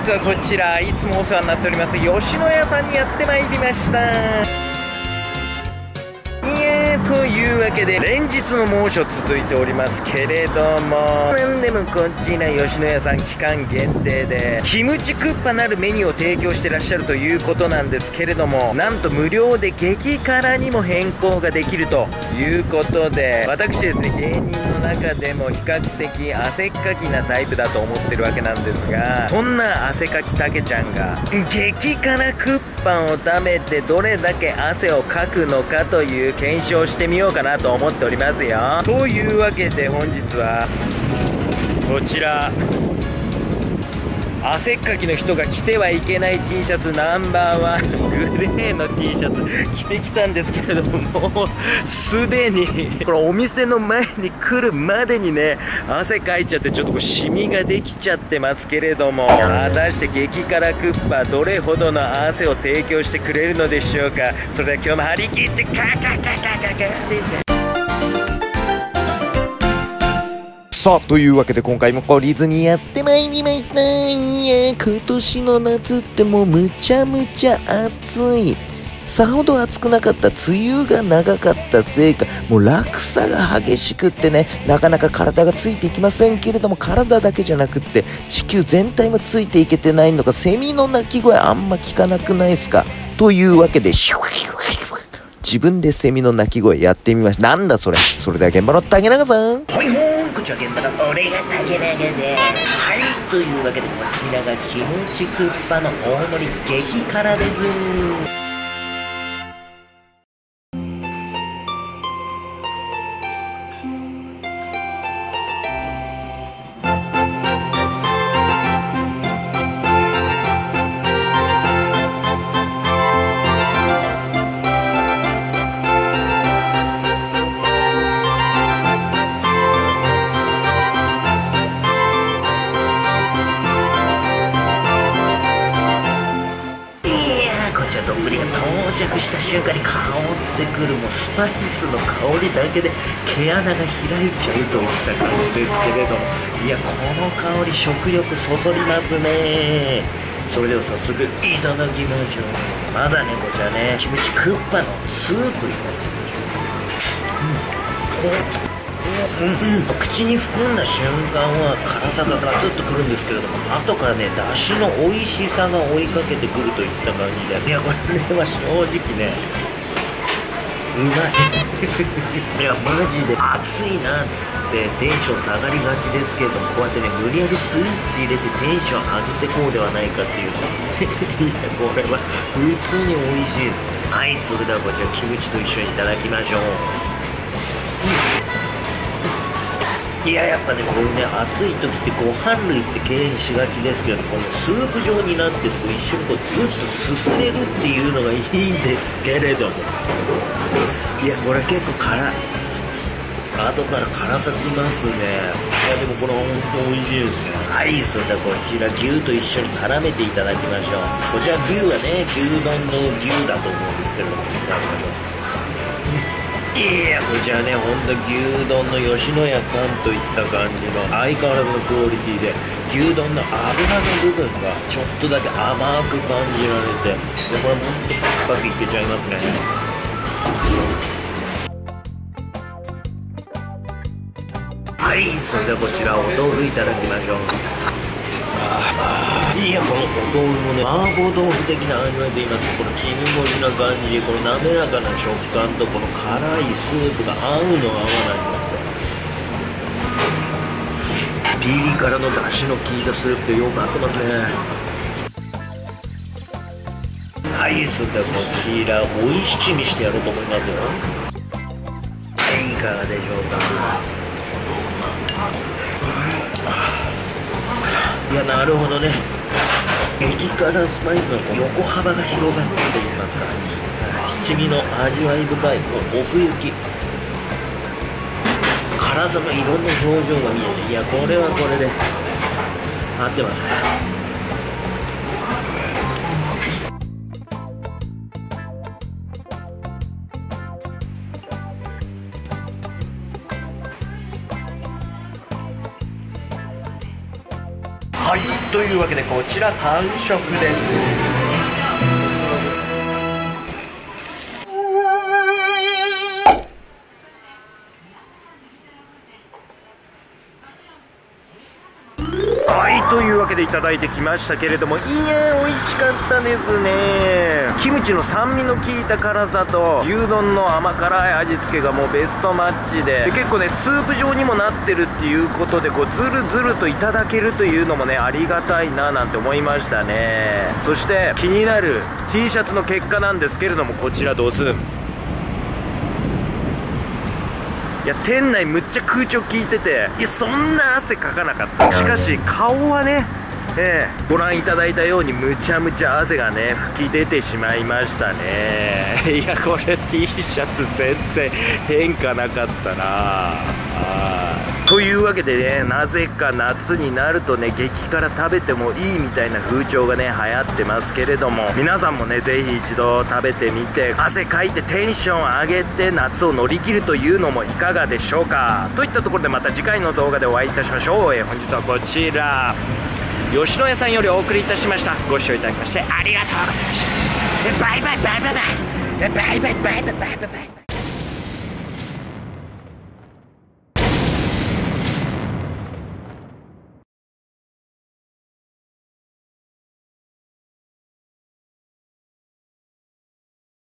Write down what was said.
日はこちら、いつもお世話になっております吉野家さんにやってまいりました。というわけで連日の猛暑続いておりますけれども、なんでもこちら吉野家さん期間限定でキムチクッパなるメニューを提供してらっしゃるということなんですけれども、なんと無料で激辛にも変更ができるということで、私ですね、芸人の中でも比較的汗っかきなタイプだと思ってるわけなんですが、そんな汗かきたけちゃんが激辛クッパンを食べてどれだけ汗をかくのかという検証してみようかなと思っておりますよ。というわけで本日はこちら、汗っかきの人が着てはいけない T シャツナンバーワングレーの T シャツ着てきたんですけれども、もうすでにこれお店の前に来るまでにね、汗かいちゃってちょっとこうシミができちゃってますけれども、果たして激辛クッパどれほどの汗を提供してくれるのでしょうか。それでは今日も張り切ってカーカーカーカーカーカーでいいじゃん。さあ、というわけで今回も懲りずにやってまいりました。いや、今年の夏ってもうむちゃむちゃ暑い。さほど暑くなかった、梅雨が長かったせいか、もう落差が激しくってね、なかなか体がついていきませんけれども、体だけじゃなくって地球全体もついていけてないのか、セミの鳴き声あんま聞かなくないですか。というわけで自分でセミの鳴き声やってみました。なんだそれ。それでは現場の竹中さん。はいほーん、こちら現場の俺が竹中で、はい、というわけでこちらがキムチクッパの大盛り激辛です。到着した瞬間に香ってくるもうスパイスの香りだけで毛穴が開いちゃうといった感じですけれども、いや、この香り食欲そそりますね。それでは早速いただきましょう。まだね、こちらね、キムチクッパのスープいただきましょう。口に含んだ瞬間は辛さがガツッとくるんですけれども、後からね、だしの美味しさが追いかけてくるといった感じで、いや、これね、まあ、正直ね、うまい。いや、マジで暑いなっつってテンション下がりがちですけれども、こうやってね、無理やりスイッチ入れてテンション上げてこうではないかっていういや、これは普通に美味しいです。はい、それではこちらキムチと一緒にいただきましょう。いや、やっぱね、こういうね、暑い時ってご飯類って敬遠しがちですけど、このスープ状になってこう一瞬こうずっとすすれるっていうのがいいんですけれども、いや、これ結構辛い。後から辛さきますね。いや、でもこれほんと美味しいですね。はい、それではこちら牛と一緒に絡めていただきましょう。こちら牛はね、牛丼の牛だと思うんですけれども、いただきましょう。いや、こちらね、ほんと牛丼の吉野家さんといった感じの相変わらずのクオリティで、牛丼の脂の部分がちょっとだけ甘く感じられて、でこれもっとパクパクいけちゃいますね。はい、それではこちらお豆腐いただきましょう。いや、このお豆腐もね、麻婆豆腐的な味わいといいますか、この絹ごしな感じ、この滑らかな食感とこの辛いスープが合うの合わないのって、ピリ辛のだしの効いたスープでよく合ってますね。はい、それではこちらおいしちにしてやろうと思いますよ。はい、いかがでしょうか。いや、なるほどね、激辛スパイスの横幅が広がってると言いますか、七味の味わい深いこの奥行き、辛さのいろんな表情が見えて、いや、これはこれで合ってますね。ははい、というわけでこちら完食です。というわけでいただいてきましたけれども、いやー美味しかったですね。キムチの酸味の効いた辛さと牛丼の甘辛い味付けがもうベストマッチで、結構ねスープ状にもなってるっていうことで、こうズルズルといただけるというのもねありがたいななんて思いましたね。そして気になる T シャツの結果なんですけれども、こちらドスン。いや店内むっちゃ空調効いてて、いやそんな汗かかなかった。しかし顔はね、ご覧いただいたようにむちゃむちゃ汗がね吹き出てしまいましたね。いやこれ T シャツ全然変化なかったな。というわけでね、なぜか夏になるとね激辛食べてもいいみたいな風潮がね流行ってますけれども、皆さんもねぜひ一度食べてみて汗かいてテンション上げて夏を乗り切るというのもいかがでしょうか。といったところでまた次回の動画でお会いいたしましょう。本日はこちら吉野家さんよりお送りいたしました。ご視聴いただきましてありがとうございました。バイバイバイバイバイバイバイバイバイバイバイバイバイ。